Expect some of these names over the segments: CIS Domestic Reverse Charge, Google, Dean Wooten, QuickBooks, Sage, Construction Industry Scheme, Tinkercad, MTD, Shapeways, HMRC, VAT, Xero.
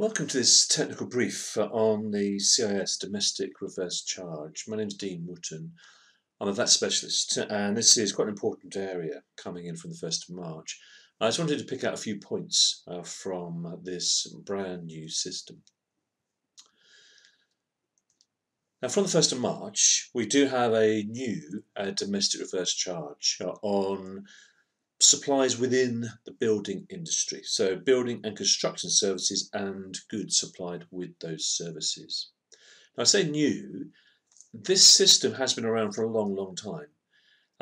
Welcome to this technical brief on the CIS Domestic Reverse Charge. My name is Dean Wooten. I'm a VAT specialist, and this is quite an important area coming in from the 1st of March. I just wanted to pick out a few points from this brand new system. Now, from the 1st of March, we do have a new domestic reverse charge on supplies within the building industry, so building and construction services and goods supplied with those services. Now, I say new, this system has been around for a long time.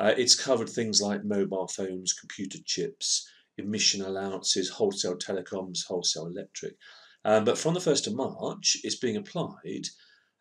It's covered things like mobile phones, computer chips, emission allowances, wholesale telecoms, wholesale electric. But from the 1st of March, it's being applied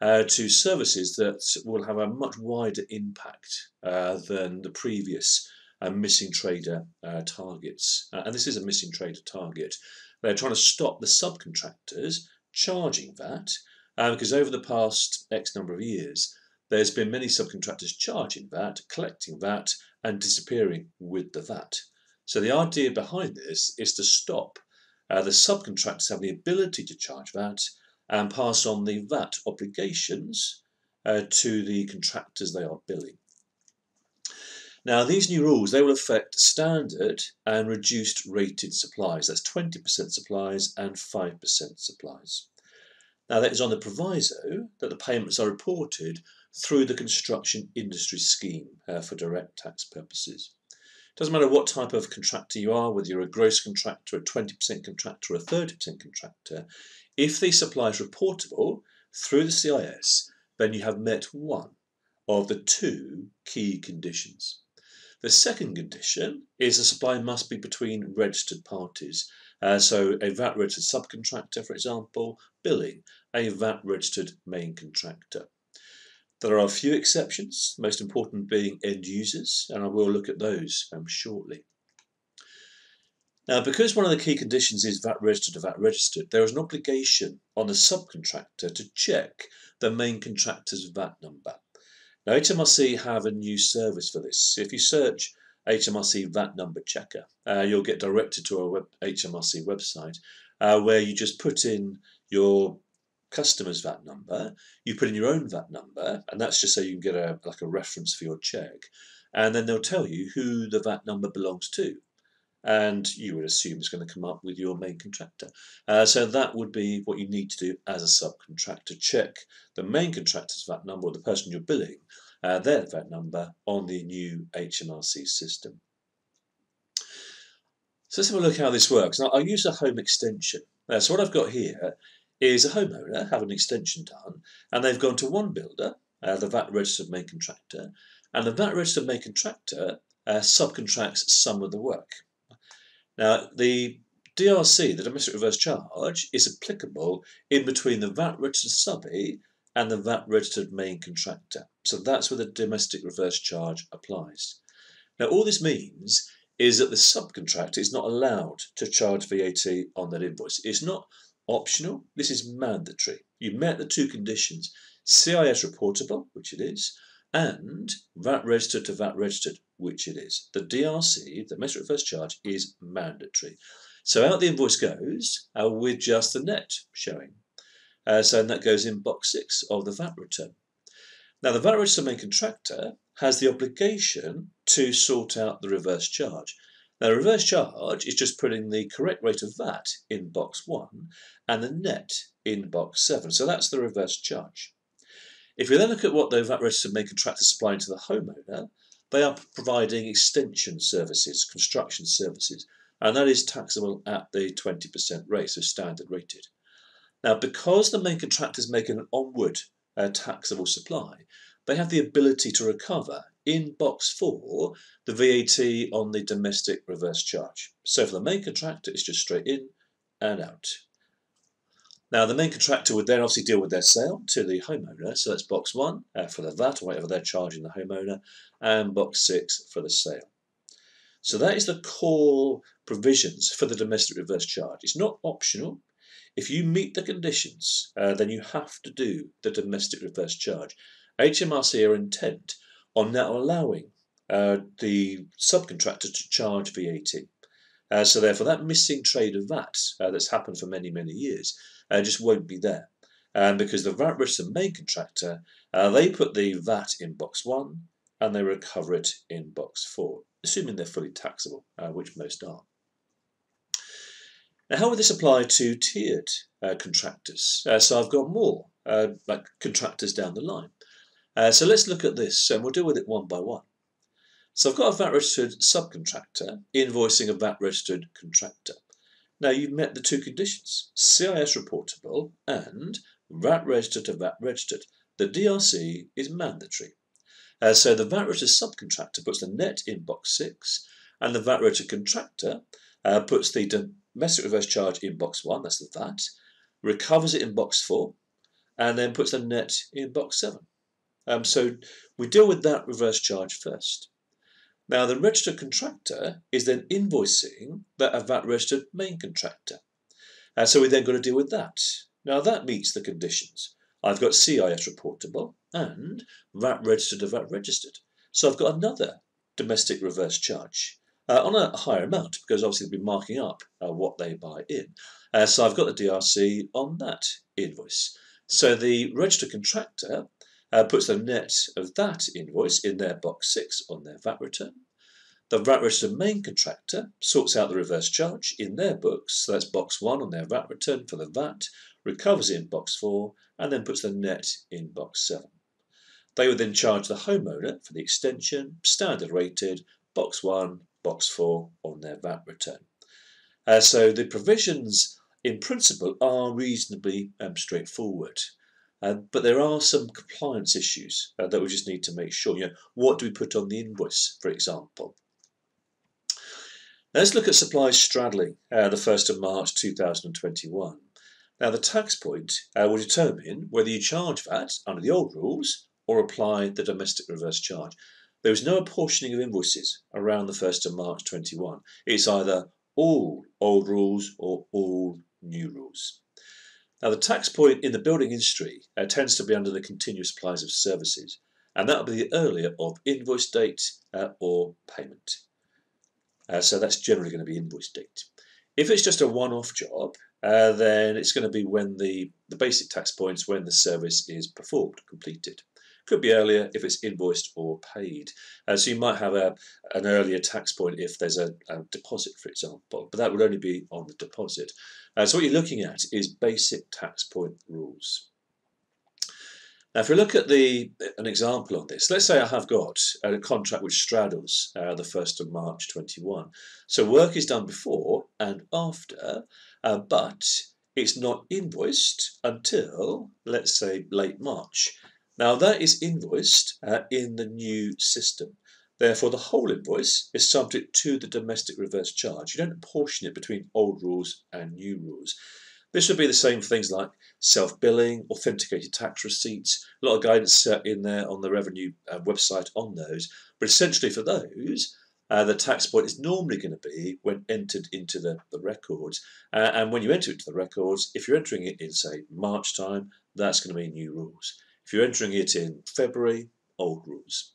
to services that will have a much wider impact than the previous missing trader targets. And this is a missing trader target. They're trying to stop the subcontractors charging VAT because over the past X number of years, there's been many subcontractors charging VAT, collecting VAT, and disappearing with the VAT. So the idea behind this is to stop the subcontractors having the ability to charge VAT and pass on the VAT obligations to the contractors they are billing. Now, these new rules, they will affect standard and reduced rated supplies. That's 20% supplies and 5% supplies. Now, that is on the proviso that the payments are reported through the Construction Industry Scheme for direct tax purposes. It doesn't matter what type of contractor you are, whether you're a gross contractor, a 20% contractor, or a 30% contractor. If the supply is reportable through the CIS, then you have met one of the two key conditions. The second condition is the supply must be between registered parties. So a VAT-registered subcontractor, for example, billing a VAT-registered main contractor. There are a few exceptions, most important being end users, and I will look at those shortly. Now, because one of the key conditions is VAT-registered to VAT-registered, there is an obligation on the subcontractor to check the main contractor's VAT number. Now, HMRC have a new service for this. If you search HMRC VAT number checker, you'll get directed to a HMRC website where you just put in your customer's VAT number, you put in your own VAT number, and that's just so you can get like a reference for your check, and then they'll tell you who the VAT number belongs to, and you would assume it's going to come up with your main contractor. So that would be what you need to do as a subcontractor. Check the main contractor's VAT number, or the person you're billing, their VAT number on the new HMRC system. So let's have a look how this works. Now, I'll use a home extension. So what I've got here is a homeowner having an extension done, and they've gone to one builder, the VAT registered main contractor, and the VAT registered main contractor subcontracts some of the work. Now, the DRC, the domestic reverse charge, is applicable in between the VAT registered subbie and the VAT registered main contractor. So that's where the domestic reverse charge applies. Now, all this means is that the subcontractor is not allowed to charge VAT on that invoice. It's not optional, this is mandatory. You met the two conditions: CIS reportable, which it is, and VAT registered to VAT registered, which it is. The DRC, the domestic reverse charge, is mandatory. So out the invoice goes with just the net showing. So that goes in box 6 of the VAT return. Now, the VAT registered main contractor has the obligation to sort out the reverse charge. Now, the reverse charge is just putting the correct rate of VAT in box 1 and the net in box 7. So that's the reverse charge. If we then look at what the VAT registered main contractor is supplying to the homeowner, they are providing extension services, construction services, and that is taxable at the 20% rate, so standard rated. Now, because the main contractor is making an onward taxable supply, they have the ability to recover in box 4 the VAT on the domestic reverse charge. So for the main contractor, it's just straight in and out. Now, the main contractor would then obviously deal with their sale to the homeowner, so that's box 1 for the VAT or whatever they're charging the homeowner, and box 6 for the sale. So that is the core provisions for the domestic reverse charge. It's not optional. If you meet the conditions, then you have to do the domestic reverse charge. HMRC are intent on now allowing the subcontractor to charge VAT. So therefore that missing trade of VAT that's happened for many, many years just won't be there. Because the VAT registered main contractor, they put the VAT in box 1 and they recover it in box 4, assuming they're fully taxable, which most are. Now, how would this apply to tiered contractors? So I've got more like contractors down the line. So let's look at this, and we'll deal with it one by one. So I've got a VAT-registered subcontractor invoicing a VAT-registered contractor. Now, you've met the two conditions, CIS reportable and VAT-registered to VAT-registered. The DRC is mandatory. So the VAT-registered subcontractor puts the net in box 6, and the VAT-registered contractor puts the domestic reverse charge in box 1, that's the VAT, recovers it in box 4, and then puts the net in box 7. So we deal with that reverse charge first. Now, the registered contractor is then invoicing a VAT-registered main contractor. So we then got to deal with that. Now, that meets the conditions. I've got CIS reportable and VAT-registered to VAT-registered. So I've got another domestic reverse charge on a higher amount, because obviously they'll be marking up what they buy in. So I've got the DRC on that invoice. So the registered contractor puts the net of that invoice in their box 6 on their VAT return. The VAT registered main contractor sorts out the reverse charge in their books, so that's box 1 on their VAT return for the VAT, recovers it in box 4, and then puts the net in box 7. They would then charge the homeowner for the extension, standard rated, box 1, box 4 on their VAT return. So the provisions in principle are reasonably straightforward. But there are some compliance issues that we just need to make sure. What do we put on the invoice, for example? Now, let's look at supply straddling, the 1st of March 2021. Now, the tax point will determine whether you charge VAT under the old rules or apply the domestic reverse charge. There is no apportioning of invoices around the 1st of March 21. It's either all old rules or all new rules. Now, the tax point in the building industry tends to be under the continuous supplies of services, and that will be the earlier of invoice date or payment. So that's generally going to be invoice date. If it's just a one-off job, then it's going to be when the basic tax point's when the service is performed, completed. Could be earlier if it's invoiced or paid. So you might have an earlier tax point if there's a deposit, for example, but that would only be on the deposit. So what you're looking at is basic tax point rules. Now, if we look at an example on this, let's say I have got a contract which straddles the 1st of March 21. So work is done before and after, but it's not invoiced until, let's say, late March. Now, that is invoiced in the new system. Therefore, the whole invoice is subject to the domestic reverse charge. You don't apportion it between old rules and new rules. This would be the same for things like self-billing, authenticated tax receipts, a lot of guidance in there on the revenue website on those. But essentially for those, the tax point is normally going to be when entered into the records. And when you enter it to the records, if you're entering it in, say, March time, that's going to be new rules. If you're entering it in February, old rules.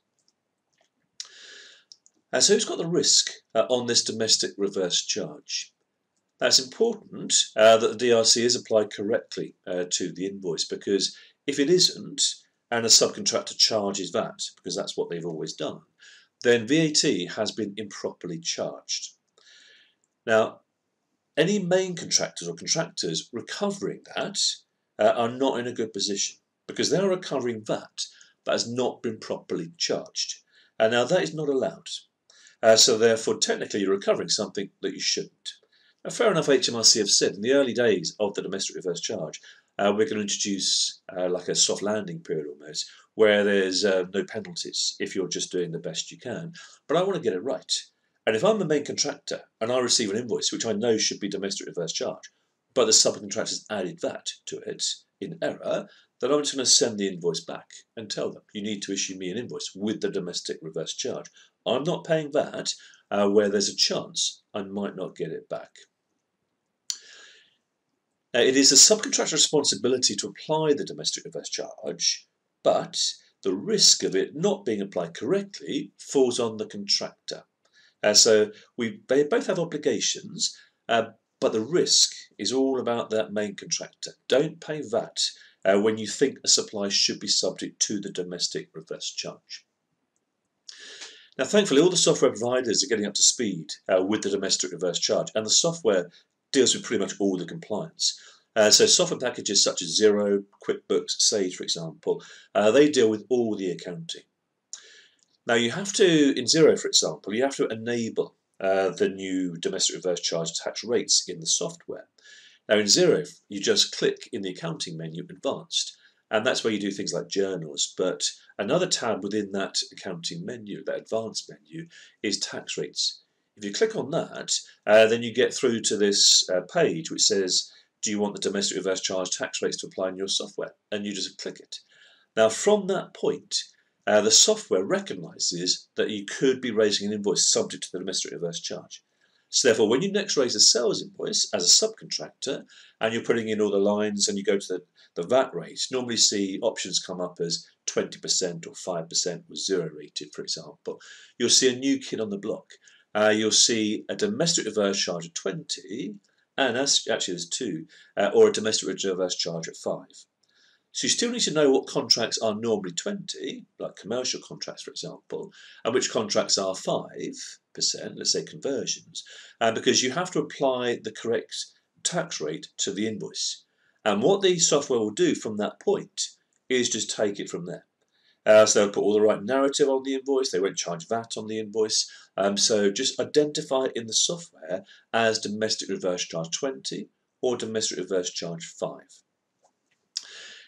And so who's got the risk on this domestic reverse charge? That's important that the DRC is applied correctly to the invoice, because if it isn't, and a subcontractor charges VAT, because that's what they've always done, then VAT has been improperly charged. Now, any main contractors or contractors recovering that are not in a good position, because they are recovering VAT that has not been properly charged. And now that is not allowed. So therefore, technically, you're recovering something that you shouldn't. Now, fair enough, HMRC have said in the early days of the domestic reverse charge, we're going to introduce like a soft landing period almost, where there's no penalties if you're just doing the best you can. But I want to get it right. And if I'm the main contractor and I receive an invoice, which I know should be domestic reverse charge, but the subcontractor's added VAT to it in error, then I'm just going to send the invoice back and tell them, you need to issue me an invoice with the domestic reverse charge. I'm not paying VAT where there's a chance I might not get it back. It is the subcontractor's responsibility to apply the domestic reverse charge, but the risk of it not being applied correctly falls on the contractor. So they both have obligations, but the risk is all about that main contractor. Don't pay VAT when you think a supply should be subject to the domestic reverse charge. Now, thankfully, all the software providers are getting up to speed with the domestic reverse charge, and the software deals with pretty much all the compliance. So software packages such as Xero, QuickBooks, Sage, for example, they deal with all the accounting. Now, you have to, in Xero, for example, you have to enable the new domestic reverse charge tax rates in the software. Now, in Xero, you just click in the accounting menu, Advanced, and that's where you do things like journals. But another tab within that accounting menu, that advanced menu, is tax rates. If you click on that, then you get through to this page which says, do you want the domestic reverse charge tax rates to apply in your software? And you just click it. Now, from that point, the software recognises that you could be raising an invoice subject to the domestic reverse charge. So therefore, when you next raise a sales invoice as a subcontractor and you're putting in all the lines and you go to the VAT rate, normally see options come up as 20% or 5% or zero rated, for example. You'll see a new kid on the block. You'll see a domestic reverse charge of 20, and actually there's two, or a domestic reverse charge at 5. So you still need to know what contracts are normally 20, like commercial contracts, for example, and which contracts are 5%, let's say conversions, because you have to apply the correct tax rate to the invoice. And what the software will do from that point is just take it from there. So they'll put all the right narrative on the invoice, they won't charge VAT on the invoice, so just identify in the software as domestic reverse charge 20 or domestic reverse charge 5.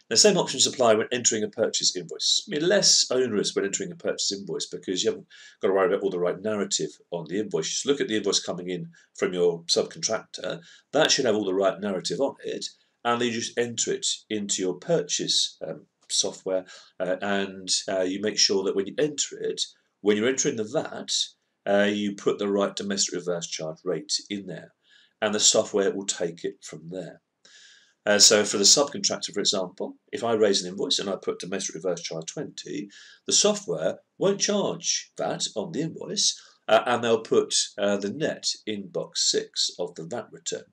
The same options apply when entering a purchase invoice. I mean, less onerous when entering a purchase invoice because you haven't got to worry about all the right narrative on the invoice. You just look at the invoice coming in from your subcontractor. That should have all the right narrative on it, and then you just enter it into your purchase software, and you make sure that when you enter it, when you're entering the VAT, you put the right domestic reverse charge rate in there, and the software will take it from there. So for the subcontractor, for example, if I raise an invoice and I put domestic reverse charge 20, the software won't charge VAT on the invoice, and they'll put the net in box 6 of the VAT return.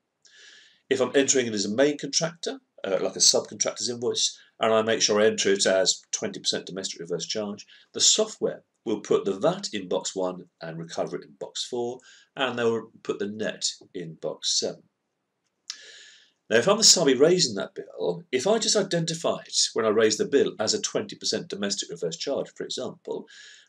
If I'm entering it as a main contractor, like a subcontractor's invoice, and I make sure I enter it as 20% domestic reverse charge, the software will put the VAT in box 1 and recover it in box 4, and they'll put the net in box 7. Now, if I'm the subby raising that bill, if I just identify it when I raise the bill as a 20% domestic reverse charge, for example,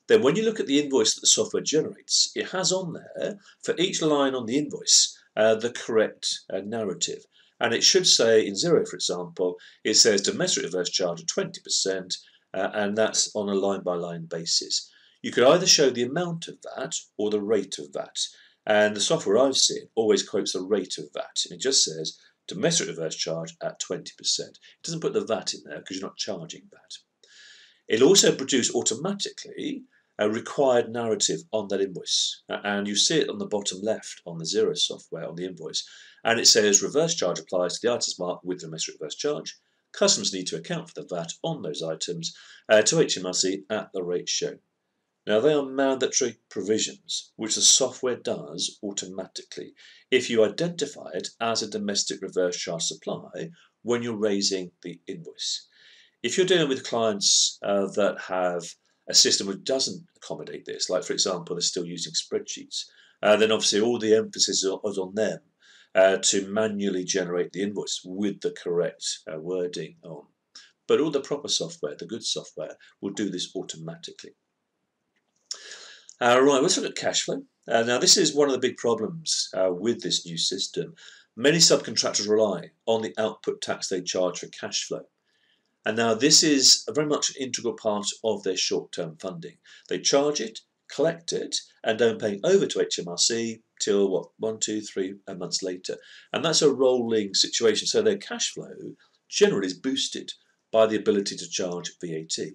then when you look at the invoice that the software generates, it has on there, for each line on the invoice, the correct narrative. And it should say, in Xero, for example, it says domestic reverse charge of 20%, and that's on a line-by-line basis. You could either show the amount of that or the rate of that. And the software I've seen always quotes the rate of that. It just says domestic reverse charge at 20%. It doesn't put the VAT in there because you're not charging VAT. It'll also produce automatically a required narrative on that invoice. And you see it on the bottom left on the Xero software on the invoice. And it says reverse charge applies to the items marked with domestic reverse charge. Customs need to account for the VAT on those items to HMRC at the rate shown. Now, they are mandatory provisions, which the software does automatically if you identify it as a domestic reverse charge supply when you're raising the invoice. If you're dealing with clients that have a system which doesn't accommodate this, like, for example, they're still using spreadsheets, then obviously all the emphasis is on them to manually generate the invoice with the correct wording on. But all the proper software, the good software, will do this automatically. Right, let's look at cash flow. Now, this is one of the big problems with this new system. Many subcontractors rely on the output tax they charge for cash flow. And now this is a very much an integral part of their short-term funding. They charge it, collect it, and don't pay over to HMRC till, what, 1, 2, 3 months later. And that's a rolling situation. So their cash flow generally is boosted by the ability to charge VAT.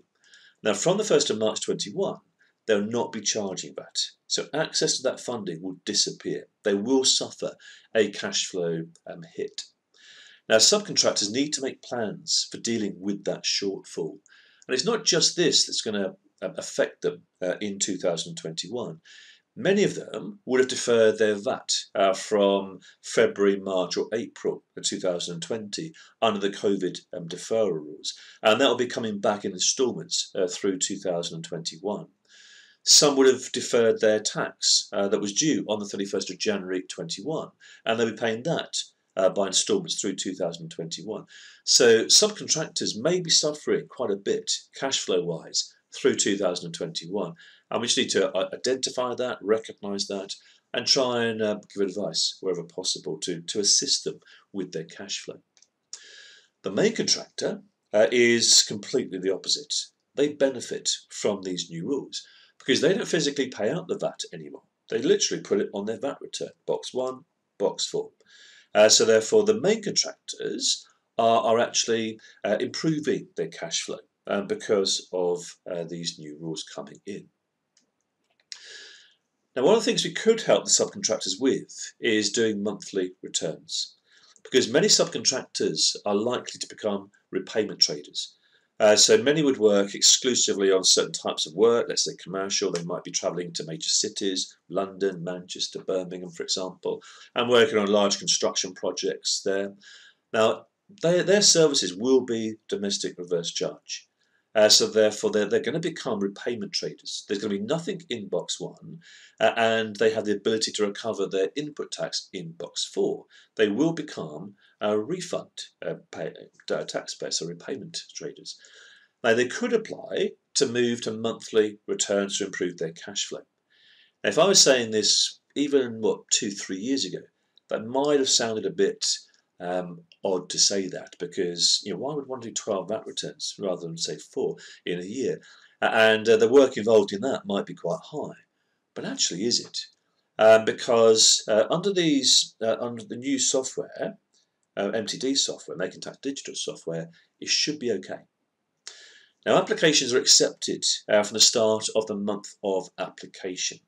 Now, from the 1st of March 21, they'll not be charging VAT. So access to that funding will disappear. They will suffer a cash flow hit. Now, subcontractors need to make plans for dealing with that shortfall. And it's not just this that's going to affect them in 2021. Many of them would have deferred their VAT from February, March or April of 2020 under the COVID deferral rules, and that will be coming back in instalments through 2021. Some would have deferred their tax that was due on the 31st of January 21, and they'll be paying that by instalments through 2021. So subcontractors may be suffering quite a bit cash flow wise through 2021. And we just need to identify that, recognise that, and try and give advice wherever possible to assist them with their cash flow. The main contractor is completely the opposite. They benefit from these new rules because they don't physically pay out the VAT anymore. They literally put it on their VAT return, box 1, box 4. So therefore, the main contractors are actually improving their cash flow because of these new rules coming in. Now, one of the things we could help the subcontractors with is doing monthly returns, because many subcontractors are likely to become repayment traders. So many would work exclusively on certain types of work, let's say commercial. They might be travelling to major cities, London, Manchester, Birmingham, for example, and working on large construction projects there. Now, their services will be domestic reverse charge. So therefore, they're going to become repayment traders. There's going to be nothing in box 1, and they have the ability to recover their input tax in box 4. They will become a refund taxpayers, so repayment traders. Now, they could apply to move to monthly returns to improve their cash flow. Now, if I was saying this even, 2-3 years ago, that might have sounded a bit odd to say that, because why would one do 12 VAT returns rather than say 4 in a year? And the work involved in that might be quite high, but actually is it? Because under the new software, MTD software, Making Tax Digital software, it should be okay. Now, applications are accepted from the start of the month of application.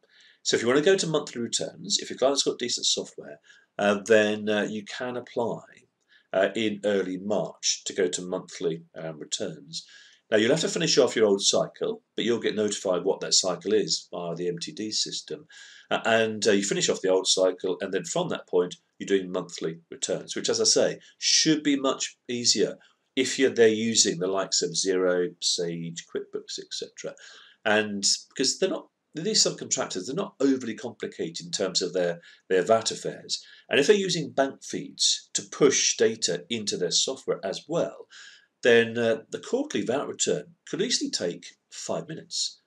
So if you want to go to monthly returns, if your client's got decent software, then you can apply in early March to go to monthly returns. Now, you'll have to finish off your old cycle, but you'll get notified what that cycle is via the MTD system. And you finish off the old cycle, and then from that point, you're doing monthly returns, which, as I say, should be much easier if you're there using the likes of Xero, Sage, QuickBooks, etc. And because these subcontractors, they're not overly complicated in terms of their VAT affairs. And if they're using bank feeds to push data into their software as well, then the quarterly VAT return could easily take 5 minutes.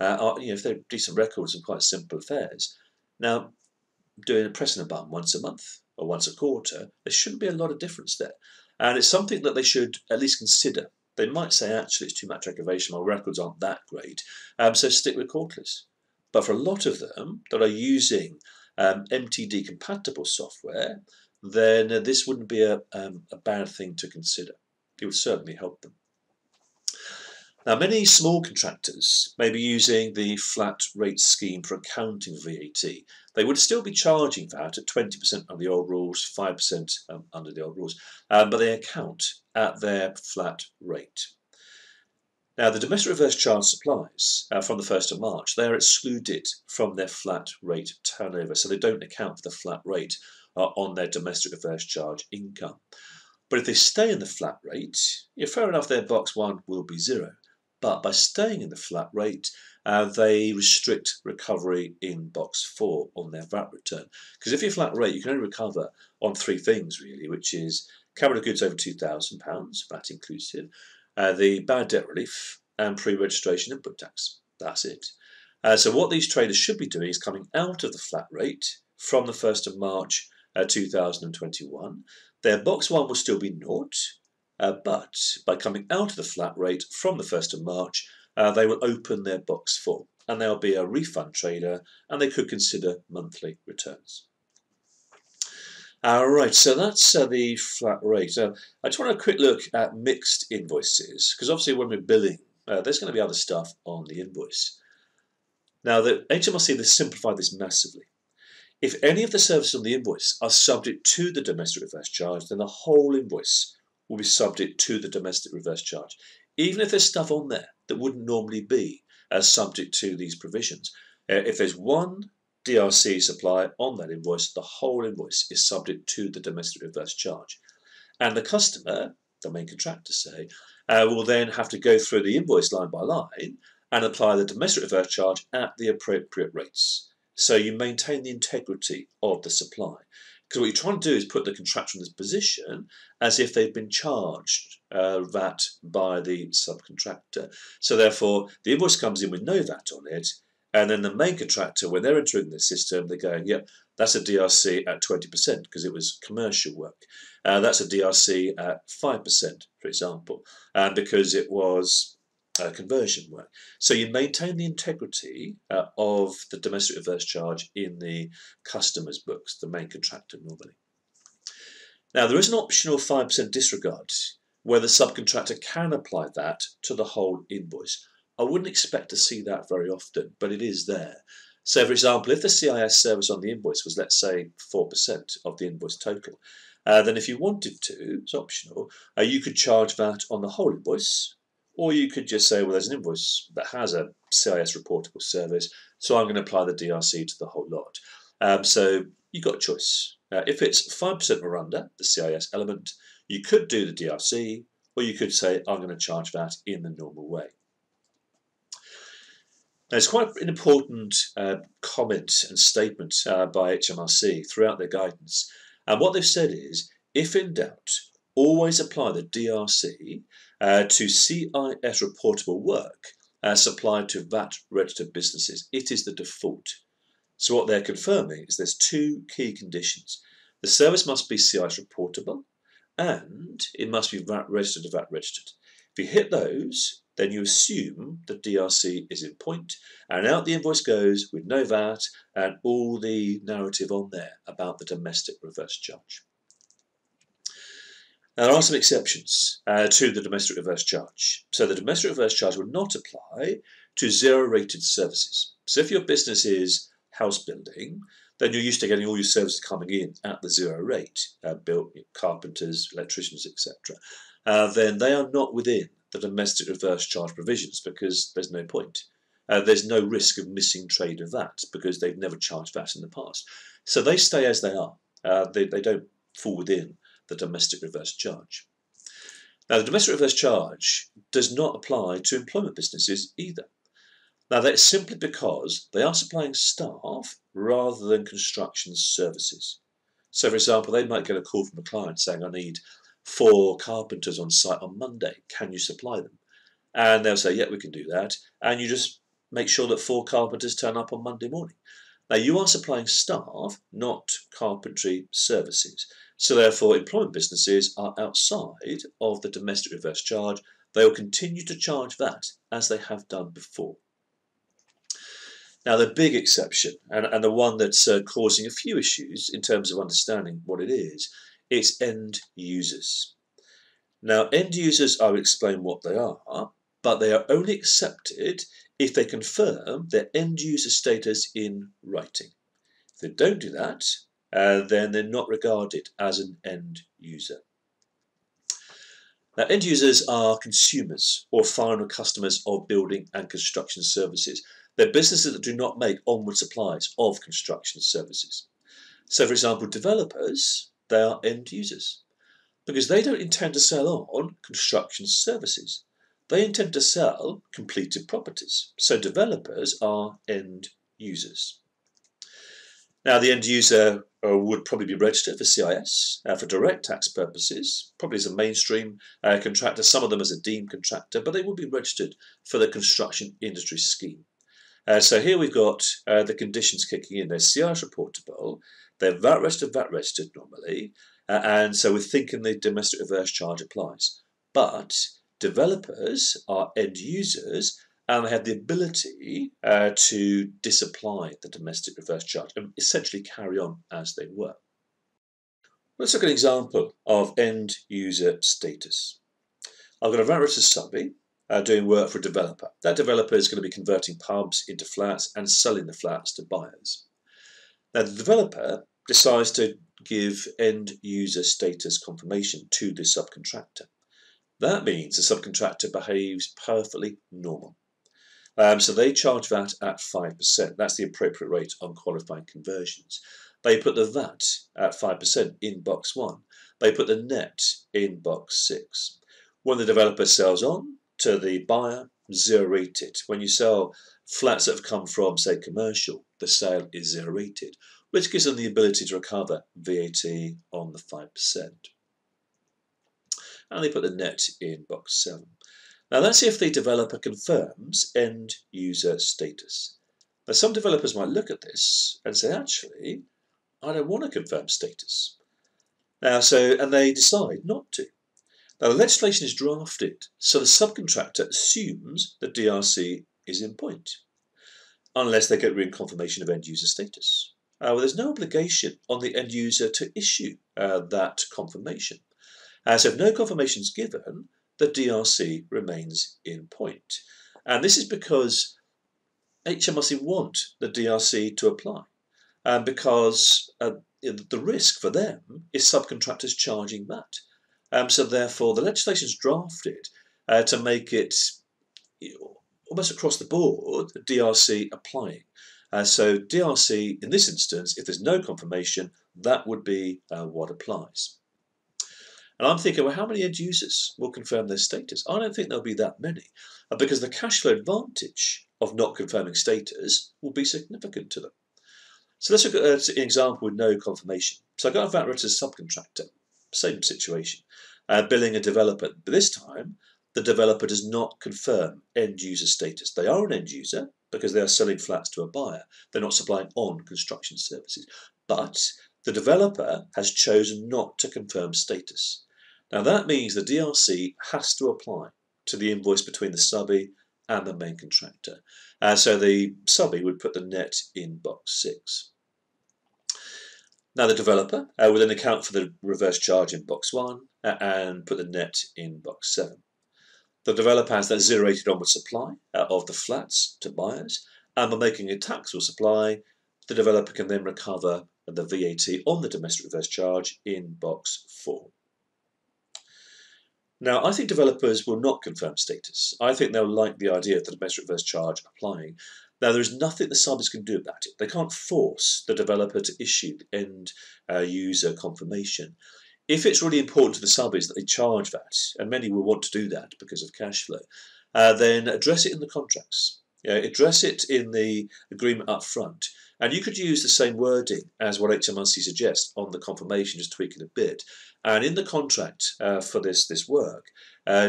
If they're decent records and quite simple affairs. Now, pressing a button once a month or once a quarter, there shouldn't be a lot of difference there. And it's something that they should at least consider. They might say, actually, it's too much aggravation, my records aren't that great, so stick with quarterlies. But for a lot of them that are using MTD-compatible software, then this wouldn't be a bad thing to consider. It would certainly help them. Now, many small contractors may be using the flat rate scheme for accounting VAT. They would still be charging VAT at 20% under the old rules, 5% under the old rules, but they account at their flat rate. Now, the domestic reverse charge supplies from the 1st of March, they're excluded from their flat rate turnover, so they don't account for the flat rate on their domestic reverse charge income. But if they stay in the flat rate, fair enough, their box 1 will be 0. But by staying in the flat rate, they restrict recovery in box 4 on their VAT return. Because if you're flat rate, you can only recover on 3 things, really, which is capital goods over £2,000, VAT inclusive, the bad debt relief, and pre-registration input tax. That's it. So what these traders should be doing is coming out of the flat rate from the 1st of March 2021. Their box 1 will still be naught. But by coming out of the flat rate from the 1st of March, they will open their box 4, and they'll be a refund trader, and they could consider monthly returns. All right, so that's the flat rate. I just want a quick look at mixed invoices, because obviously when we're billing, there's going to be other stuff on the invoice. Now, the HMRC has simplified this massively. If any of the services on the invoice are subject to the domestic reverse charge, then the whole invoice will be subject to the domestic reverse charge, even if there's stuff on there that wouldn't normally be subject to these provisions. If there's one DRC supply on that invoice, the whole invoice is subject to the domestic reverse charge. And the customer, the main contractor say, will then have to go through the invoice line by line and apply the domestic reverse charge at the appropriate rates. So you maintain the integrity of the supply. Because what you're trying to do is put the contractor in this position as if they've been charged VAT by the subcontractor. So therefore, the invoice comes in with no VAT on it, and then the main contractor, when they're entering the system, they're going, yep, that's a DRC at 20% because it was commercial work. That's a DRC at 5%, for example, because it was conversion work. So you maintain the integrity of the domestic reverse charge in the customer's books, the main contractor normally. Now there is an optional 5% disregard where the subcontractor can apply that to the whole invoice. I wouldn't expect to see that very often, but it is there. So for example, if the CIS service on the invoice was, let's say, 4% of the invoice total, then if you wanted to, it's optional, you could charge VAT on the whole invoice. Or you could just say, well, there's an invoice that has a CIS reportable service, so I'm going to apply the DRC to the whole lot. So you've got a choice. If it's 5% or under, the CIS element, you could do the DRC, or you could say, I'm going to charge VAT in the normal way. Now, it's quite an important comment and statement by HMRC throughout their guidance. And what they've said is, if in doubt, always apply the DRC to CIS reportable work supplied to VAT-registered businesses. It is the default. So what they're confirming is there's two key conditions. The service must be CIS reportable and it must be VAT-registered to VAT-registered. If you hit those, then you assume the DRC is in point and out the invoice goes with no VAT and all the narrative on there about the domestic reverse charge. Now, there are some exceptions to the domestic reverse charge. So the domestic reverse charge will not apply to zero-rated services. So if your business is house building, then you're used to getting all your services coming in at the zero rate, carpenters, electricians, etc. Then they are not within the domestic reverse charge provisions because there's no point. There's no risk of missing trade of VAT because they've never charged VAT in the past. So they stay as they are. They don't fall within the domestic reverse charge. Now, the domestic reverse charge does not apply to employment businesses either. Now, that's simply because they are supplying staff rather than construction services. So, for example, they might get a call from a client saying, I need 4 carpenters on site on Monday. Can you supply them? And they'll say, yeah, we can do that. And you just make sure that 4 carpenters turn up on Monday morning. Now, you are supplying staff, not carpentry services. So therefore, employment businesses are outside of the domestic reverse charge. They will continue to charge VAT as they have done before. Now, the big exception, and the one that's causing a few issues in terms of understanding what it is, it's end users. Now, end users, I will explain what they are, but they are only accepted if they confirm their end user status in writing. If they don't do that, then they're not regarded as an end user. Now, end users are consumers or final customers of building and construction services. They're businesses that do not make onward supplies of construction services. So, for example, developers, they are end users because they don't intend to sell on construction services. They intend to sell completed properties. So, developers are end users. Now, the end user would probably be registered for CIS for direct tax purposes, probably as a mainstream contractor, some of them as a deemed contractor, but they will be registered for the Construction Industry Scheme. So here we've got the conditions kicking in. They're CIS reportable, they're VAT registered normally, and so we're thinking the domestic reverse charge applies. But developers are end users, and they have the ability to disapply the domestic reverse charge and essentially carry on as they were. Let's look at an example of end user status. I've got a VAT-registered subby doing work for a developer. That developer is going to be converting pubs into flats and selling the flats to buyers. Now, the developer decides to give end user status confirmation to the subcontractor. That means the subcontractor behaves perfectly normal. So they charge VAT at 5%. That's the appropriate rate on qualified conversions. They put the VAT at 5% in box 1. They put the net in box 6. When the developer sells on to the buyer, zero rated. When you sell flats that have come from, say, commercial, the sale is zero rated, which gives them the ability to recover VAT on the 5%. And they put the net in box 7. Now that's if the developer confirms end user status. Now some developers might look at this and say, actually, I don't want to confirm status. Now, and they decide not to. Now the legislation is drafted, so the subcontractor assumes the DRC is in point, unless they get written confirmation of end user status. Well, there's no obligation on the end user to issue that confirmation. So if no confirmation is given, the DRC remains in point. And this is because HMRC want the DRC to apply, because the risk for them is subcontractors charging that. So therefore, the legislation is drafted to make it almost across the board, the DRC applying. So DRC, in this instance, if there's no confirmation, that would be what applies. And I'm thinking, well, how many end users will confirm their status? I don't think there'll be that many, because the cash flow advantage of not confirming status will be significant to them. So let's look at an example with no confirmation. So I've got a VAT registered subcontractor, same situation, billing a developer. But this time, the developer does not confirm end user status. They are an end user because they are selling flats to a buyer. They're not supplying on construction services. But the developer has chosen not to confirm status. Now that means the DRC has to apply to the invoice between the subby and the main contractor. So the subby would put the net in box 6. Now the developer would then account for the reverse charge in box 1 and put the net in box 7. The developer has that zero rated onward supply of the flats to buyers, and by making a taxable supply, the developer can then recover the VAT on the domestic reverse charge in box 4. Now, I think developers will not confirm status. I think they'll like the idea of the domestic reverse charge applying. Now, there is nothing the subbies can do about it. They can't force the developer to issue the end user confirmation. If it's really important to the subbies that they charge that, and many will want to do that because of cash flow, then address it in the contracts. Address it in the agreement up front. And you could use the same wording as what HMRC suggests on the confirmation, just tweak it a bit. And in the contract for this work,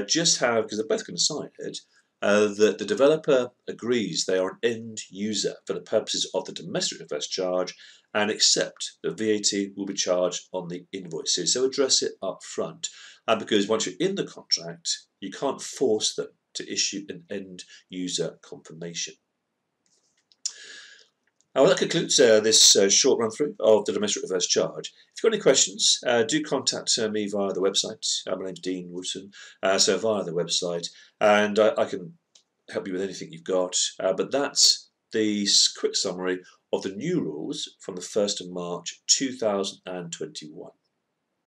just have, because they're both going to sign it, that the developer agrees they are an end user for the purposes of the domestic reverse charge and accept that VAT will be charged on the invoices. So address it up front. And because once you're in the contract, you can't force them to issue an end user confirmation. Well, that concludes this short run through of the domestic reverse charge. If you've got any questions, do contact me via the website. My name's Dean Wooten, so via the website, and I can help you with anything you've got. But that's the quick summary of the new rules from the 1st of March 2021.